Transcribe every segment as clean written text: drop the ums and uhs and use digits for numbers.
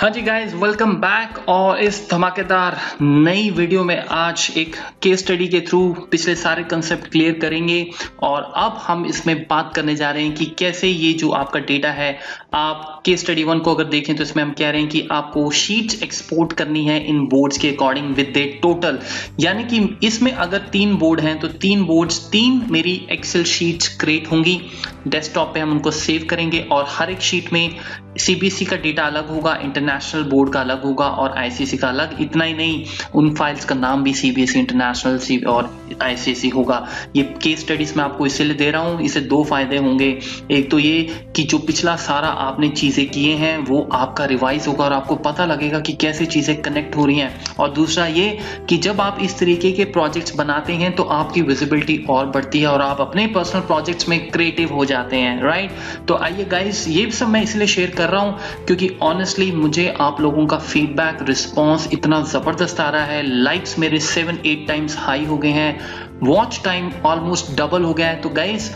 हाँ जी guys, welcome back. और इस धमाकेदार नई वीडियो में आज एक केस स्टडी के थ्रू पिछले सारे कंसेप्ट क्लियर करेंगे और अब हम इसमें बात करने जा रहे हैं कि कैसे ये जो आपका डेटा है, आप केस स्टडी 1 को अगर देखें तो इसमें हम कह रहे हैं कि आपको शीट्स एक्सपोर्ट करनी है इन बोर्ड्स के अकॉर्डिंग विद द टोटल, यानी कि इसमें अगर 3 बोर्ड हैं तो 3 मेरी एक्सेल शीट्स क्रिएट होंगी। डेस्कटॉप पे हम उनको सेव करेंगे और हर एक शीट में CBSE का डेटा अलग होगा, इंटरनेशनल बोर्ड का अलग होगा और ICSE का अलग। इतना ही नहीं, उन फाइल्स का नाम भी CBSE इंटरनेशनल और ICSE होगा। ये केस स्टडीज में आपको इसीलिए दे रहा हूँ, इससे 2 फायदे होंगे। एक तो ये कि जो पिछला सारा आपने चीज़ें किए हैं वो आपका रिवाइज होगा और आपको पता लगेगा कि कैसे चीज़ें कनेक्ट हो रही हैं। और दूसरा ये कि जब आप इस तरीके के प्रोजेक्ट्स बनाते हैं तो आपकी विजिबिलिटी और बढ़ती है और आप अपने पर्सनल प्रोजेक्ट्स में क्रिएटिव हो जाते हैं, राइट। तो आइए गाइज, ये सब मैं इसलिए शेयर कर रहा हूं क्योंकि ऑनेस्टली मुझे आप लोगों का फीडबैक रिस्पांस इतना जबरदस्त आ रहा है। लाइक्स मेरे 7-8 टाइम्स हाई हो गए हैं, वॉच टाइम ऑलमोस्ट डबल हो गया है। तो गाइस,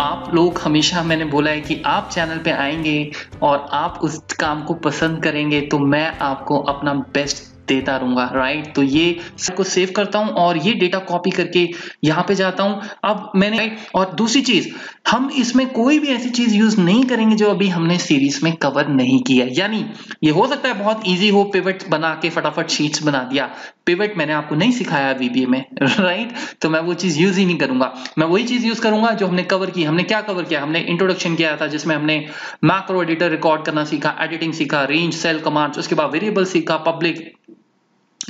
आप लोग हमेशा, मैंने बोला है कि आप चैनल पे आएंगे और आप उस काम को पसंद करेंगे तो मैं आपको अपना बेस्ट देता रहूंगा, राइट। तो ये सबको सेव करता हूं और ये डेटा कॉपी करके यहाँ पे जाता हूं। अब मैंने, और दूसरी चीज, हम इसमें कोई भी ऐसी चीज यूज नहीं करेंगे जो अभी हमने सीरीज में कवर नहीं किया। यानी ये हो सकता है बहुत इजी हो, पिवट बना के फटाफट शीट्स बना दिया। पिवट मैंने आपको नहीं सिखाया VBA में, राइट। तो मैं वो चीज यूज ही नहीं करूंगा, मैं वही चीज यूज करूंगा जो हमने कवर की। हमने क्या कवर किया? हमने इंट्रोडक्शन किया था जिसमें हमने मैक्रो एडिटर रिकॉर्ड करना सीखा, एडिटिंग सीखा, रेंज सेल कमांड्स, उसके बाद वेरिएबल सीखा, पब्लिक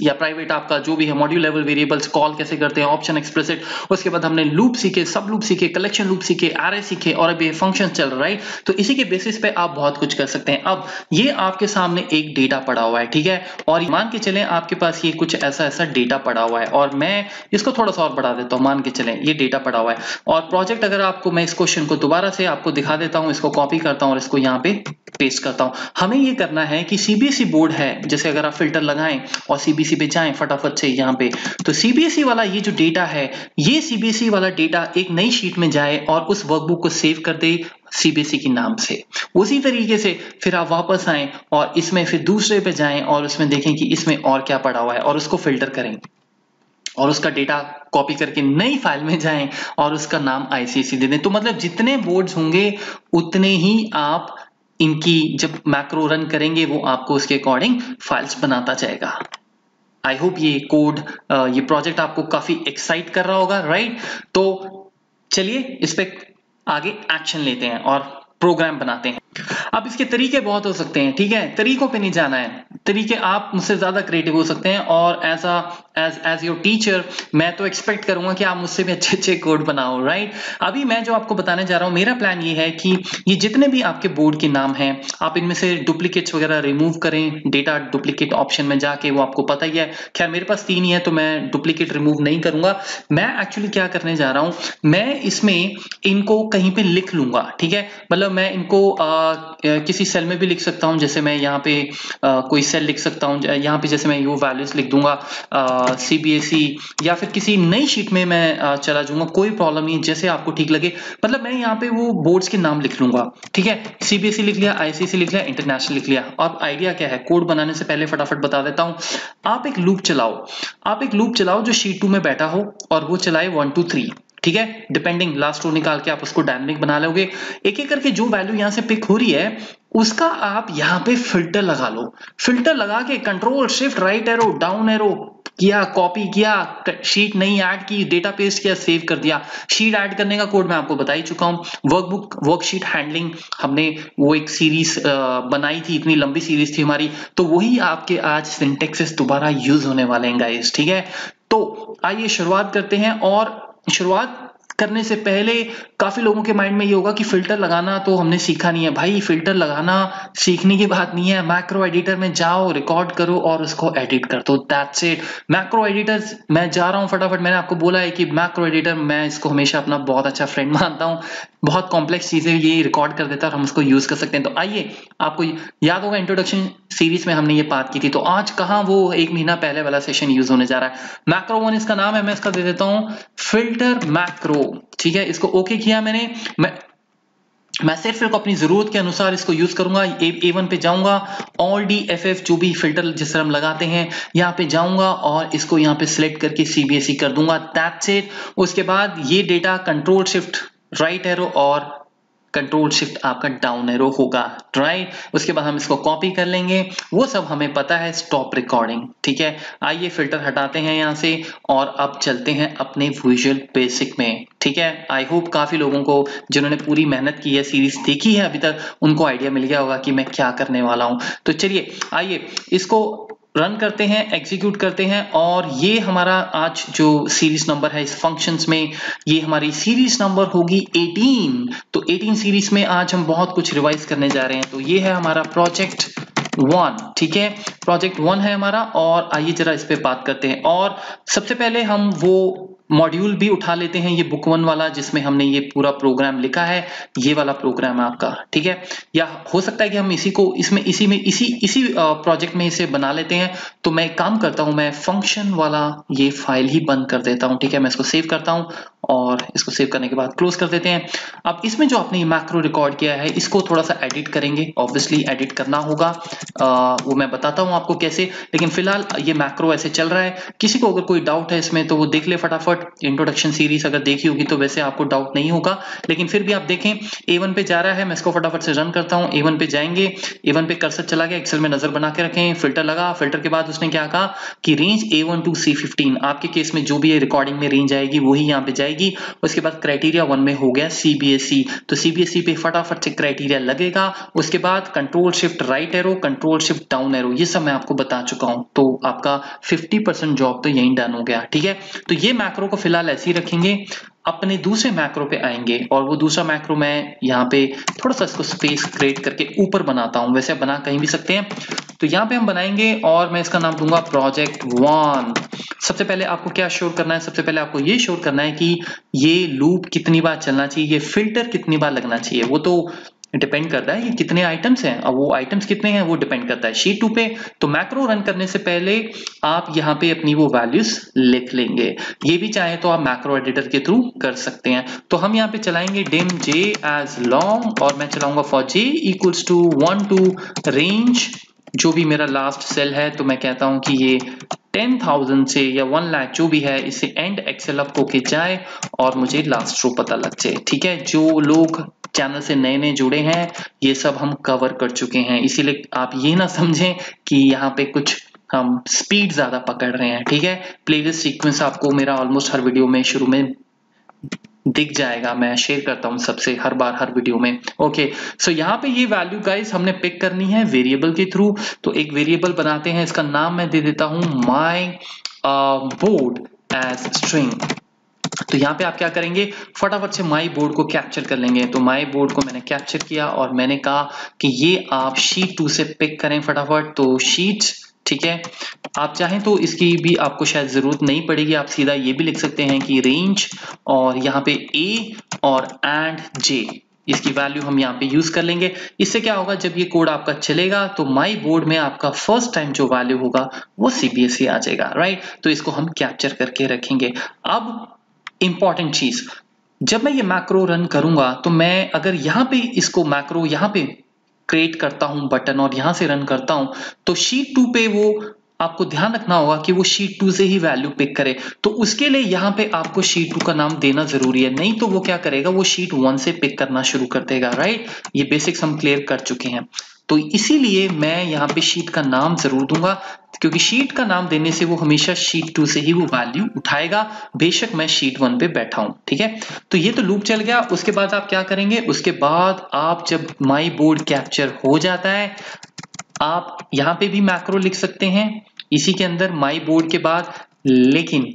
या प्राइवेट आपका जो भी है, मॉड्यूल लेवल वेरिएबल्स कॉल कैसे करते हैं, ऑप्शन एक्सप्लिसिट। उसके बाद हमने लूप सीखे, सब लूप सीखे, कलेक्शन लूप सीखे, array सीखे और अभी फंक्शन चल रहा है, राइट। तो इसी के बेसिस पे आप बहुत कुछ कर सकते हैं। अब ये आपके सामने एक डेटा पड़ा हुआ है, ठीक है। और मान के चलें आपके पास ये कुछ ऐसा डेटा पड़ा हुआ है और मैं इसको थोड़ा सा और बढ़ा देता हूँ। मान के चलें ये डेटा पड़ा हुआ है और प्रोजेक्ट, अगर आपको, मैं इस क्वेश्चन को दोबारा से आपको दिखा देता हूँ, इसको कॉपी करता हूँ और इसको यहाँ पे पेस्ट करता हूँ। हमें ये करना है कि CBSE बोर्ड है, जैसे अगर आप फिल्टर लगाएं और CBSE पे जाएं फटाफट से यहाँ पे, तो CBSE वाला ये जो डेटा है, ये CBSE वाला डेटा एक नई शीट में जाए और उस वर्कबुक को सेव कर दे CBSE के नाम से। उसी तरीके से फिर आप वापस आएं और इसमें फिर दूसरे पे जाएं और उसमें देखें कि इसमें और क्या पड़ा हुआ है और उसको फिल्टर करें और उसका डेटा कॉपी करके नई फाइल में जाएं और उसका नाम ICSE दे दें। तो मतलब जितने बोर्ड्स होंगे उतने ही आप इनकी जब मैक्रो रन करेंगे वो आपको उसके अकॉर्डिंग फाइल्स बनाता जाएगा। आई होप ये कोड, ये प्रोजेक्ट आपको काफी एक्साइट कर रहा होगा, राइट। तो चलिए इस पे आगे एक्शन लेते हैं और प्रोग्राम बनाते हैं। अब इसके तरीके बहुत हो सकते हैं, ठीक है। तरीकों पे नहीं जाना है, तरीके आप मुझसे ज्यादा क्रिएटिव हो सकते हैं और एज योर टीचर मैं तो एक्सपेक्ट करूंगा कि आप मुझसे भी अच्छे कोड बनाओ, राइट। अभी मैं जो आपको बताने जा रहा हूं, मेरा प्लान ये है कि ये जितने भी आपके बोर्ड के नाम हैं, आप इनमें से डुप्लीकेट्स वगैरह रिमूव करें डेटा डुप्लीकेट ऑप्शन में जाके, वो आपको पता ही है। खैर मेरे पास 3 ही है तो मैं डुप्लीकेट रिमूव नहीं करूंगा। मैं एक्चुअली क्या करने जा रहा हूं, मैं इसमें इनको कहीं पर लिख लूंगा, ठीक है। मतलब मैं इनको किसी सेल में भी लिख सकता हूं, जैसे मैं यहाँ पे कोई सेल लिख सकता हूं, यहाँ पे जैसे मैं यू वैल्यूज लिख दूंगा CBSE, या फिर किसी नई शीट में मैं चला जाऊंगा, कोई प्रॉब्लम नहीं, जैसे आपको ठीक लगे। मतलब मैं यहाँ पे वो बोर्ड्स के नाम लिख लूंगा, ठीक है। CBSE लिख लिया, ICSE लिख लिया, इंटरनेशनल लिख लिया। अब आइडिया क्या है, कोड बनाने से पहले फटाफट बता देता हूँ। आप एक लूप चलाओ जो शीट 2 में बैठा हो और वो चलाए 1 2 3, ठीक है। डिपेंडिंग लास्ट रो निकाल के आप उसको डायनेमिक बना लोगे। एक एक करके जो वैल्यू यहां से पिक हो रही है उसका आप यहां पे फिल्टर लगा लो। फिल्टर लगा के Ctrl Shift Right Arrow down arrow किया, कॉपी किया, शीट नहीं ऐड की, डेटा पेस्ट किया, सेव कर दिया। शीट ऐड करने का कोड मैं आपको बता ही चुका हूं। वर्कबुक, वर्कशीट हैंडलिंग, हमने वो एक सीरीज बनाई थी, इतनी लंबी सीरीज थी हमारी, तो वही आपके आज सिंटेक्सेस दोबारा यूज होने वाले हैं गाइस, ठीक है। तो आइए शुरुआत करते हैं। और शुरुआत करने से पहले काफी लोगों के माइंड में ये होगा कि फिल्टर लगाना तो हमने सीखा नहीं है। भाई फिल्टर लगाना सीखने की बात नहीं है। मैक्रो एडिटर में जाओ, रिकॉर्ड करो और उसको एडिट कर दो, दैट्स इट। मैक्रो एडिटर मैं जा रहा हूं फटाफट, मैंने आपको बोला है कि मैक्रो एडिटर मैं इसको हमेशा अपना बहुत अच्छा फ्रेंड मानता हूँ। बहुत कॉम्प्लेक्स चीजें ये रिकॉर्ड कर देता है और हम उसको यूज कर सकते हैं। तो आइए, आपको याद होगा इंट्रोडक्शन सीरीज में हमने ये बात की थी, तो आज कहाँ वो 1 महीना पहले वाला सेशन यूज होने जा रहा है। मैक्रो 1 इसका नाम है, मैं इसका दे देता हूँ फिल्टर मैक्रो, ठीक है। इसको ओके किया मैंने, मैं मैं सिर्फ एक अपनी ज़रूरत के अनुसार इसको यूज़ करूंगा। A1 पे जाऊंगा, ऑल डी एफ एफ जो भी फिल्टर जिस तरह हम लगाते हैं यहाँ पे जाऊंगा और इसको यहाँ पे सिलेक्ट करके CBSE कर दूंगा। That's it. उसके बाद ये data control shift right arrow और कंट्रोल शिफ्ट आपका डाउन एरो होगा, राइट। उसके बाद हम इसको कॉपी कर लेंगे, वो सब हमें पता है। स्टॉप रिकॉर्डिंग, ठीक है। आइए फिल्टर हटाते हैं यहाँ से और अब चलते हैं अपने विजुअल बेसिक में, ठीक है। आई होप काफ़ी लोगों को जिन्होंने पूरी मेहनत की है, सीरीज देखी है अभी तक, उनको आइडिया मिल गया होगा कि मैं क्या करने वाला हूँ। तो चलिए आइए इसको रन करते हैं, एग्जीक्यूट करते हैं और ये हमारा आज जो सीरीज नंबर है इस फंक्शंस में, ये हमारी सीरीज नंबर होगी 18। तो 18 सीरीज में आज हम बहुत कुछ रिवाइज करने जा रहे हैं। तो ये है हमारा प्रोजेक्ट 1, ठीक है, प्रोजेक्ट 1 है हमारा। और आइए जरा इस पे बात करते हैं। और सबसे पहले हम वो मॉड्यूल भी उठा लेते हैं, ये बुक 1 वाला जिसमें हमने ये पूरा प्रोग्राम लिखा है, ये वाला प्रोग्राम है आपका, ठीक है। या हो सकता है कि हम इसी को इसमें इसी प्रोजेक्ट में इसे बना लेते हैं। तो मैं काम करता हूँ, मैं फंक्शन वाला ये फाइल ही बंद कर देता हूँ, ठीक है। मैं इसको सेव करता हूँ और इसको सेव करने के बाद क्लोज कर देते हैं। अब इसमें जो आपने मैक्रो रिकॉर्ड किया है इसको थोड़ा सा एडिट करेंगे, ऑब्वियसली एडिट करना होगा, वो मैं बताता हूँ आपको कैसे। लेकिन फिलहाल ये मैक्रो ऐसे चल रहा है। किसी को अगर कोई डाउट है इसमें तो वो देख ले फटाफट, इंट्रोडक्शन सीरीज अगर देखी होगी तो वैसे आपको डाउट नहीं होगा, लेकिन फिर भी आप देखें। A1 पे जा रहा है, मैं इसको फटाफट से रन करता हूँ। A1 पे जाएंगे, A1 पे कर्सर चला गया, एक्सेल में नजर बना के रखें, फिल्टर लगा, फिल्टर के बाद उसने क्या कहा कि रेंज A1 टू C15, आपके केस में जो भी रिकॉर्डिंग में रेंज आएगी वही यहाँ पे जाएगी। उसके बाद क्राइटेरिया 1 में हो गया CBSE, तो CBSE पे फटाफट से क्राइटेरिया लगेगा। उसके बाद control shift right arrow, control shift down arrow, ये सब मैं आपको बता चुका हूं। तो आपका 50% जॉब तो यहीं डन हो गया, ठीक है। तो ये मैक्रो को फिलहाल ऐसे ही रखेंगे। अपने दूसरे मैक्रो पे आएंगे और वो दूसरा मैक्रो मैं यहाँ पे थोड़ा सा इसको स्पेस क्रिएट करके ऊपर बनाता हूँ, वैसे बना कहीं भी सकते हैं। तो यहाँ पे हम बनाएंगे और मैं इसका नाम दूंगा प्रोजेक्ट 1। सबसे पहले आपको क्या श्योर करना है, सबसे पहले आपको ये श्योर करना है कि ये लूप कितनी बार चलना चाहिए, ये फिल्टर कितनी बार लगना चाहिए। वो तो डिपेंड करता है ये कितने आइटम्स हैं, और वो आइटम्स कितने हैं वो डिपेंड करता है शीट 2 पे। तो मैक्रो रन करने से पहले आप यहाँ पे अपनी वो वैल्यूज लिख लेंगे। ये भी चाहे तो आप मैक्रो एडिटर के थ्रू कर सकते हैं। तो हम यहाँ पे चलाएंगे डिम जे एज लॉन्ग और मैं चलाऊंगा for J equals to 1 to range, जो भी मेरा लास्ट सेल है। तो मैं कहता हूँ कि ये 10,000 से या 1 लाख जो भी है, इसे एंड एक्सेल अप होके जाए और मुझे लास्ट रो पता लग जाए, ठीक है। जो लोग चैनल से नए नए जुड़े हैं ये सब हम कवर कर चुके हैं, इसीलिए आप ये ना समझें कि यहाँ पे कुछ हम स्पीड ज़्यादा पकड़ रहे हैं, ठीक है। प्लेलिस्ट सीक्वेंस आपको मेरा ऑलमोस्ट हर वीडियो में शुरू में दिख जाएगा, मैं शेयर करता हूँ सबसे हर बार हर वीडियो में। ओके, सो यहाँ पे ये वैल्यू गाइस हमने पिक करनी है वेरिएबल के थ्रू। तो एक वेरिएबल बनाते हैं, इसका नाम मैं दे देता हूँ माय बोर्ड एज स्ट्रिंग। तो यहाँ पे आप क्या करेंगे, फटाफट से माई बोर्ड को कैप्चर कर लेंगे। तो माई बोर्ड को मैंने कैप्चर किया और मैंने कहा कि ये आप शीट 2 से पिक करें फटाफट। तो शीट, ठीक है, आप चाहें तो इसकी भी आपको शायद ज़रूरत नहीं पड़ेगी, आप सीधा ये भी लिख सकते हैं कि रेंज और यहाँ पे ए और एंड जे, इसकी वैल्यू हम यहाँ पे यूज़ कर लेंगे। इससे क्या होगा, जब ये कोड आपका चलेगा तो माई बोर्ड में आपका फर्स्ट टाइम जो वैल्यू होगा वो CBSE आ जाएगा, राइट। तो इसको हम कैप्चर करके रखेंगे। अब इम्पॉर्टेंट चीज़, जब मैं ये मैक्रो रन करूँगा तो मैं अगर यहाँ पे इसको मैक्रो यहाँ पे क्रिएट करता हूं बटन और यहां से रन करता हूं, तो शीट 2 पे वो आपको ध्यान रखना होगा कि वो शीट 2 से ही वैल्यू पिक करे। तो उसके लिए यहाँ पे आपको शीट 2 का नाम देना जरूरी है, नहीं तो वो क्या करेगा, वो शीट 1 से पिक करना शुरू कर देगा, राइट। ये बेसिक्स हम क्लियर कर चुके हैं। तो इसीलिए मैं यहाँ पे शीट का नाम जरूर दूंगा, क्योंकि शीट का नाम देने से वो हमेशा शीट 2 से ही वो वैल्यू उठाएगा, बेशक मैं शीट 1 पे बैठा हूं, ठीक है। तो ये तो लूप चल गया। उसके बाद आप क्या करेंगे, उसके बाद आप जब माई बोर्ड कैप्चर हो जाता है, आप यहाँ पे भी मैक्रो लिख सकते हैं इसी के अंदर माई बोर्ड के बाद, लेकिन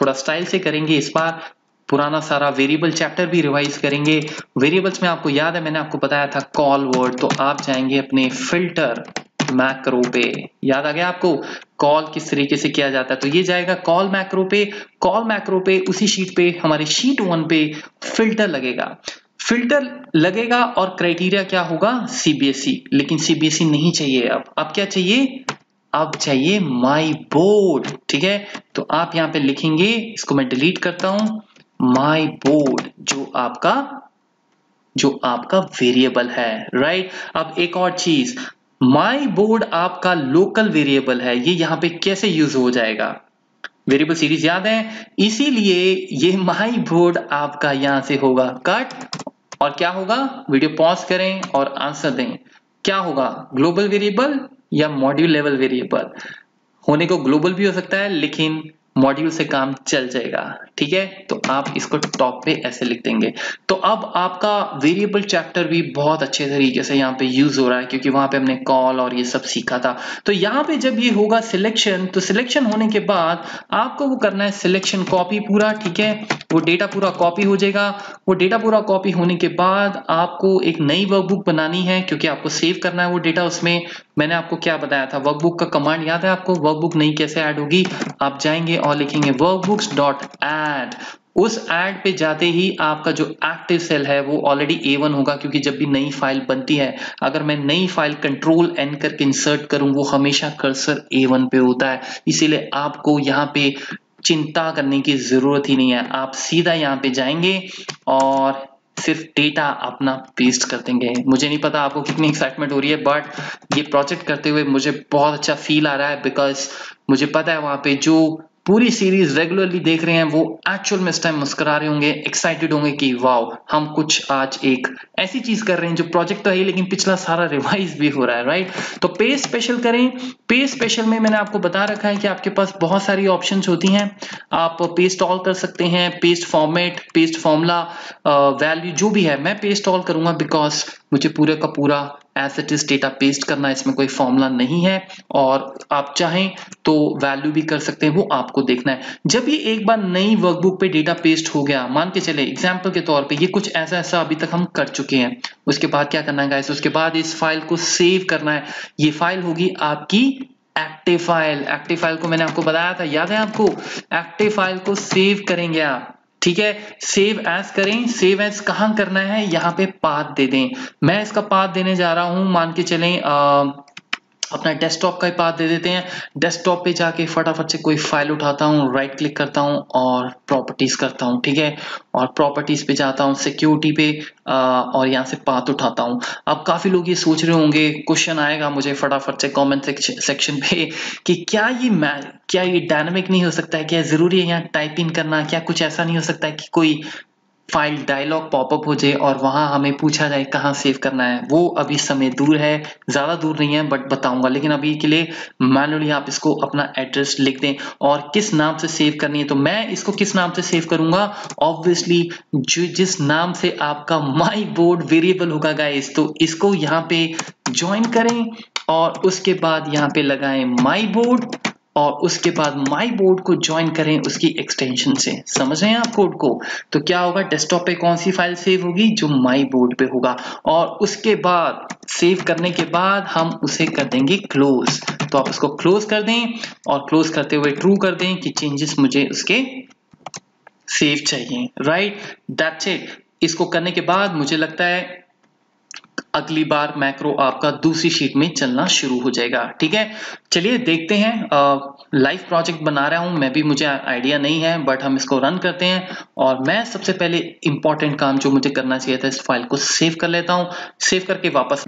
थोड़ा स्टाइल से करेंगे इस बार। पुराना सारा वेरिएबल चैप्टर भी रिवाइज करेंगे। वेरिएबल्स में आपको याद है मैंने आपको बताया था कॉल वर्ड, तो आप जाएंगे अपने फिल्टर मैक्रो पे, याद आ गया आपको कॉल किस तरीके से किया जाता है। तो ये जाएगा कॉल मैक्रो पे, कॉल मैक्रो पे उसी शीट पे हमारे शीट 1 पे फिल्टर लगेगा, फिल्टर लगेगा और क्राइटेरिया क्या होगा CBSE, लेकिन CBSE नहीं चाहिए अब। अब क्या चाहिए, अब चाहिए माई बोर्ड, ठीक है। तो आप यहाँ पे लिखेंगे, इसको मैं डिलीट करता हूँ, माई बोर्ड जो आपका जो आपका वेरिएबल है, राइट। अब एक और चीज, माई बोर्ड आपका लोकल वेरिएबल है, ये यहाँ पे कैसे यूज हो जाएगा, वेरिएबल सीरीज याद है, इसीलिए ये माई बोर्ड आपका यहाँ से होगा कट, और क्या होगा, वीडियो पॉज करें और आंसर दें, क्या होगा, ग्लोबल वेरिएबल या मॉड्यूल लेवल वेरिएबल, होने को ग्लोबल भी हो सकता है लेकिन मॉड्यूल से काम चल जाएगा, ठीक है। तो आप इसको टॉप पे ऐसे लिख देंगे। तो अब आपका वेरिएबल चैप्टर भी बहुत अच्छे तरीके से यहाँ पे यूज हो रहा है, क्योंकि वहां पे हमने कॉल और ये सब सीखा था। तो यहाँ पे जब ये होगा सिलेक्शन, तो सिलेक्शन होने के बाद आपको वो करना है सिलेक्शन कॉपी पूरा, ठीक है, वो डेटा पूरा कॉपी हो जाएगा। वो डेटा पूरा कॉपी होने के बाद आपको एक नई वर्कबुक बनानी है, क्योंकि आपको सेव करना है वो डेटा। उसमें मैंने आपको क्या बताया था, वर्कबुक का कमांड याद है आपको, वर्कबुक नई कैसे ऐड होगी, आप जाएंगे और लिखेंगे workbooks.add, उस ऐड पे जाते ही आपका जो एक्टिव सेल है वो ऑलरेडी A1 होगा, क्योंकि जब भी नई फाइल बनती है, अगर मैं नई फाइल कंट्रोल एन करके इंसर्ट करूं, वो हमेशा कर्सर A1 पे होता है, इसीलिए आपको यहाँ पे चिंता करने की जरूरत ही नहीं है। आप सीधा यहाँ पे जाएंगे और सिर्फ डेटा अपना पेस्ट कर देंगे। मुझे नहीं पता आपको कितनी एक्साइटमेंट हो रही है, बट ये प्रोजेक्ट करते हुए मुझे बहुत अच्छा फील आ रहा है, बिकॉज मुझे पता है वहाँ पे जो पूरी सीरीज रेगुलरली देख रहे हैं वो एक्चुअल में इस टाइम मुस्कुरा रहे होंगे, एक्साइटेड होंगे कि वाओ, हम कुछ आज एक ऐसी चीज कर रहे हैं जो प्रोजेक्ट तो है लेकिन पिछला सारा रिवाइज भी हो रहा है, राइट। तो पे स्पेशल करें, पे स्पेशल में मैंने आपको बता रखा है कि आपके पास बहुत सारी ऑप्शंस होती हैं, आप पेस्ट ऑल कर सकते हैं, paste format, paste formula, value जो भी है, मैं पेस्ट ऑल करूंगा बिकॉज मुझे पूरे का पूरा as it is data paste करना है, इसमें कोई फॉर्मूला नहीं है। और आप चाहें तो वैल्यू भी कर सकते हैं, वो आपको देखना है। जब ये एक बार नई वर्कबुक पे डेटा पेस्ट हो गया, मान के चले एग्जाम्पल के तौर पे ये कुछ ऐसा अभी तक हम कर चुके हैं, उसके बाद क्या करना है गाइस, उसके बाद इस फाइल को सेव करना है। ये फाइल होगी आपकी एक्टिव फाइल। एक्टिव फाइल को मैंने आपको बताया था, याद है आपको, एक्टिव फाइल को सेव करेंगे आप, ठीक है, सेव एज करें। सेव एज कहां करना है, यहाँ पे पाथ दे दें, मैं इसका पाथ देने जा रहा हूं, मान के चलें अपना डेस्कटॉप का ही पाथ दे देते हैं। डेस्कटॉप पे जाके फटाफट से कोई फाइल उठाता हूं, राइट क्लिक करता हूं और प्रॉपर्टीज करता हूं, ठीक है, और प्रॉपर्टीज पे जाता हूं, सिक्योरिटी पे और यहाँ से पाथ उठाता हूँ। अब काफ़ी लोग ये सोच रहे होंगे, क्वेश्चन आएगा मुझे फटाफट से कमेंट सेक्शन पे कि क्या ये डायनामिक नहीं हो सकता है, क्या ज़रूरी है यहाँ टाइप इन करना, क्या कुछ ऐसा नहीं हो सकता है कि कोई फाइल डायलॉग पॉपअप हो जाए और वहाँ हमें पूछा जाए कहाँ सेव करना है। वो अभी समय दूर है, ज़्यादा दूर नहीं है, बट बताऊंगा, लेकिन अभी के लिए मैनुअली आप इसको अपना एड्रेस लिख दें और किस नाम से सेव करनी है। तो मैं इसको किस नाम से सेव करूँगा, ऑब्वियसली जिस नाम से आपका माई बोर्ड वेरिएबल होगा गाइस। तो इसको यहाँ पे ज्वाइन करें और उसके बाद यहाँ पे लगाएं माई बोर्ड, और उसके बाद माई बोर्ड को ज्वाइन करें उसकी एक्सटेंशन से, समझ रहे हैं आप कोड को। तो क्या होगा, डेस्कटॉप पे कौन सी फाइल सेव होगी, जो माई बोर्ड पे होगा, और उसके बाद सेव करने के बाद हम उसे कर देंगे क्लोज। तो आप उसको क्लोज कर दें और क्लोज करते हुए ट्रू कर दें कि चेंजेस मुझे उसके सेव चाहिए, राइट, दैट्स इट। इसको करने के बाद मुझे लगता है अगली बार मैक्रो आपका दूसरी शीट में चलना शुरू हो जाएगा, ठीक है। चलिए देखते हैं, लाइव प्रोजेक्ट बना रहा हूं मैं भी, मुझे आइडिया नहीं है, बट हम इसको रन करते हैं। और मैं सबसे पहले इंपॉर्टेंट काम जो मुझे करना चाहिए था, इस फाइल को सेव कर लेता हूं, सेव करके वापस।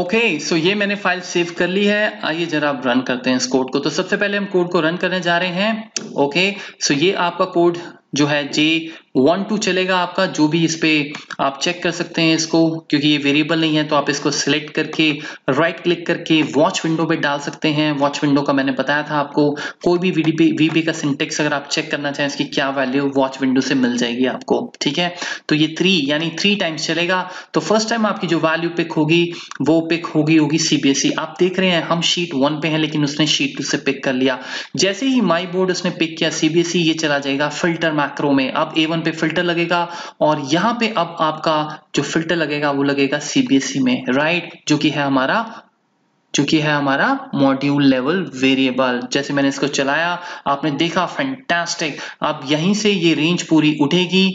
ओके, सो ये मैंने फाइल सेव कर ली है, आइए जरा आप रन करते हैं इस कोड को। तो सबसे पहले हम कोड को रन करने जा रहे हैं। ओके, सो ये आपका कोड जो है J12 चलेगा आपका, जो भी इस पे आप चेक कर सकते हैं इसको, क्योंकि ये वेरिएबल नहीं है तो आप इसको सिलेक्ट करके राइट क्लिक करके वॉच विंडो पे डाल सकते हैं। वॉच विंडो का मैंने बताया था आपको, कोई भी VB का सिंटेक्स अगर आप चेक करना चाहें इसकी क्या वैल्यू, वॉच विंडो से मिल जाएगी आपको, ठीक है। तो ये 3 टाइम्स चलेगा। तो फर्स्ट टाइम आपकी जो वैल्यू पिक होगी वो पिक होगी CBSE। आप देख रहे हैं हम शीट 1 पे हैं, लेकिन उसने शीट 2 से पिक कर लिया। जैसे ही माई बोर्ड उसने पिक किया CBSE, ये चला जाएगा फिल्टर मैक्रो में। अब A1 पे फिल्टर लगेगा और यहाँ पे अब आपका जो फिल्टर लगेगा वो लगेगा CBSE में, राइट, जो कि है हमारा मॉड्यूल लेवल वेरिएबल। जैसे मैंने इसको चलाया, आपने देखा, फैंटास्टिक। अब यहीं से ये रेंज पूरी उठेगी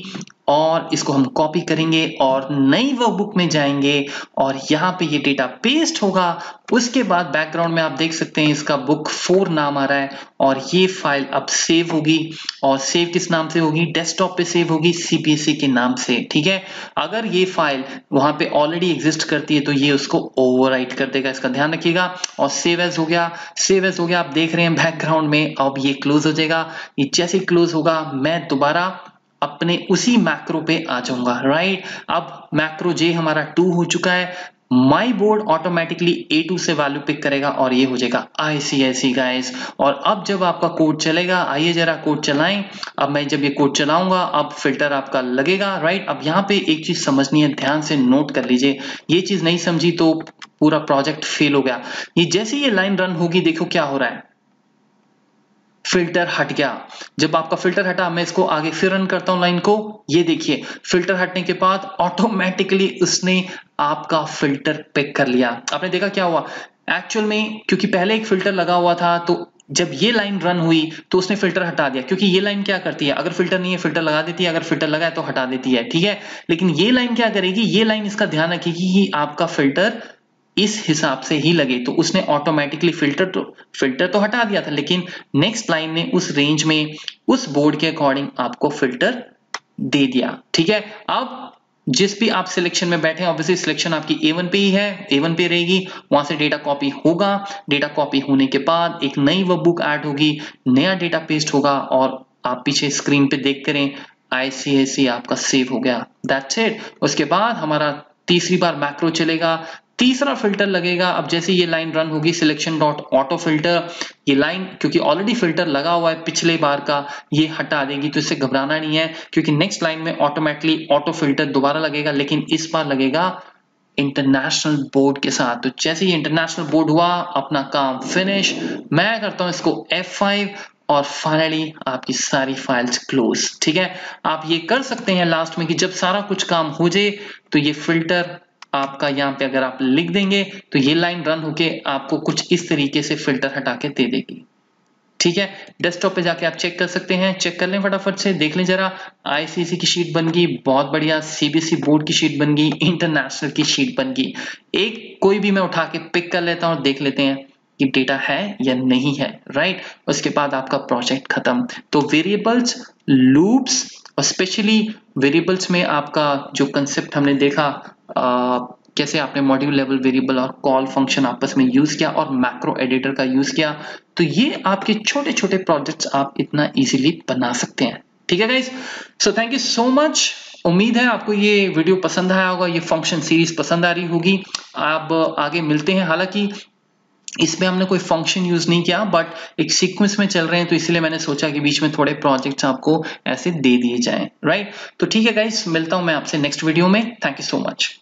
और इसको हम कॉपी करेंगे और नई वर्कबुक में जाएंगे और यहाँ पे ये डेटा पेस्ट होगा। उसके बाद बैकग्राउंड में आप देख सकते हैं इसका बुक 4 नाम आ रहा है और ये फाइल अब सेव होगी। और सेव किस नाम से होगी? डेस्कटॉप पे सेव होगी CPC के नाम से, ठीक है। अगर ये फाइल वहां पे ऑलरेडी एग्जिस्ट करती है तो ये उसको ओवरराइट कर देगा, इसका ध्यान रखिएगा। और सेव एज हो गया, सेव एज हो गया। आप देख रहे हैं बैकग्राउंड में अब ये क्लोज हो जाएगा। ये जैसे क्लोज होगा मैं दोबारा अपने उसी मैक्रो पे आ जाऊंगा, राइट। अब मैक्रो जे हमारा 2 हो चुका है। माई बोर्ड ऑटोमेटिकली A2 से वैल्यू पिक करेगा और ये हो जाएगा ICIC गाइस। और अब जब आपका कोड चलेगा, आइए जरा कोड चलाएं। अब मैं जब ये कोड चलाऊंगा अब फिल्टर आपका लगेगा, राइट। अब यहाँ पे एक चीज समझनी है, ध्यान से नोट कर लीजिए। ये चीज नहीं समझी तो पूरा प्रोजेक्ट फेल हो गया। ये जैसे ये लाइन रन होगी देखो क्या हो रहा है, फिल्टर हट गया। जब आपका फिल्टर हटा, मैं इसको आगे फिर रन करता हूं लाइन को, ये देखिए फिल्टर हटने के बाद ऑटोमेटिकली उसने आपका फिल्टर पिक कर लिया। आपने देखा क्या हुआ एक्चुअल में, क्योंकि पहले एक फिल्टर लगा हुआ था तो जब ये लाइन रन हुई तो उसने फिल्टर हटा दिया, क्योंकि ये लाइन क्या करती है, अगर फिल्टर नहीं है फिल्टर लगा देती है, अगर फिल्टर लगा है तो हटा देती है, ठीक है। लेकिन ये लाइन क्या करेगी, ये लाइन इसका ध्यान रखेगी कि आपका फिल्टर इस हिसाब से ही लगे। तो उसने ऑटोमेटिकली फिल्टर तो हटा दिया था, लेकिन नेक्स्ट लाइन ने उस रेंज में उस बोर्ड के अकॉर्डिंग आपको फिल्टर दे दिया, ठीक है। अब जिस भी आप सिलेक्शन में बैठे हैं, ऑब्वियसली सिलेक्शन आपकी A1 पे ही है, A1 पे रहेगी। वहां से डेटा कॉपी होगा, डेटा कॉपी होने के बाद एक नई वर्कबुक ऐड होगी, नया डेटा पेस्ट होगा और आप पीछे स्क्रीन पे देख करें ICIC आपका सेव हो गया, दैट्स इट। उसके बाद हमारा तीसरी बार मैक्रो चलेगा, तीसरा फिल्टर लगेगा। अब जैसे ये लाइन रन होगी सिलेक्शन डॉट ऑटो फिल्टर, ये लाइन क्योंकि ऑलरेडी फिल्टर लगा हुआ है पिछले बार का, ये हटा देगी, तो इससे घबराना नहीं है क्योंकि नेक्स्ट लाइन में ऑटोमेटिकली ऑटो फिल्टर दोबारा लगेगा, लेकिन इस बार लगेगा इंटरनेशनल बोर्ड के साथ। तो जैसे ही इंटरनेशनल बोर्ड हुआ अपना काम फिनिश। मैं करता हूं इसको F5 और फाइनली आपकी सारी फाइल्स क्लोज, ठीक है। आप ये कर सकते हैं लास्ट में कि जब सारा कुछ काम हो जाए तो ये फिल्टर आपका यहाँ पे अगर आप लिख देंगे तो ये लाइन रन होके आपको कुछ इस तरीके से फिल्टर हटा के दे देगी, ठीक है। डेस्कटॉप पे जाके आप चेक कर सकते हैं, चेक कर लें फटाफट से, देख लें जरा। ICIC की शीट बन गई, बहुत बढ़िया। CBC बोर्ड की शीट बन गई, इंटरनेशनल की शीट बन गई। एक कोई भी मैं उठा के पिक कर लेता हूँ और देख लेते हैं कि डेटा है या नहीं है, राइट। उसके बाद आपका प्रोजेक्ट खत्म। तो वेरिएबल्स, लूप्स और स्पेशली वेरिएबल्स में आपका जो कंसेप्ट हमने देखा, कैसे आपने मॉड्यूल लेवल वेरिएबल और कॉल फंक्शन आपस में यूज किया और मैक्रो एडिटर का यूज किया, तो ये आपके छोटे छोटे प्रोजेक्ट्स आप इतना इजीली बना सकते हैं, ठीक है guys. So thank you so much. उम्मीद है आपको ये वीडियो पसंद आया होगा, ये फंक्शन सीरीज पसंद आ रही होगी। आप आगे मिलते हैं, हालांकि इसमें हमने कोई फंक्शन यूज नहीं किया बट एक सीक्वेंस में चल रहे हैं, तो इसलिए मैंने सोचा कि बीच में थोड़े प्रोजेक्ट्स आपको ऐसे दे दिए जाएं, राइट। तो ठीक है गाइस, मिलता हूं मैं आपसे नेक्स्ट वीडियो में। Thank you so much.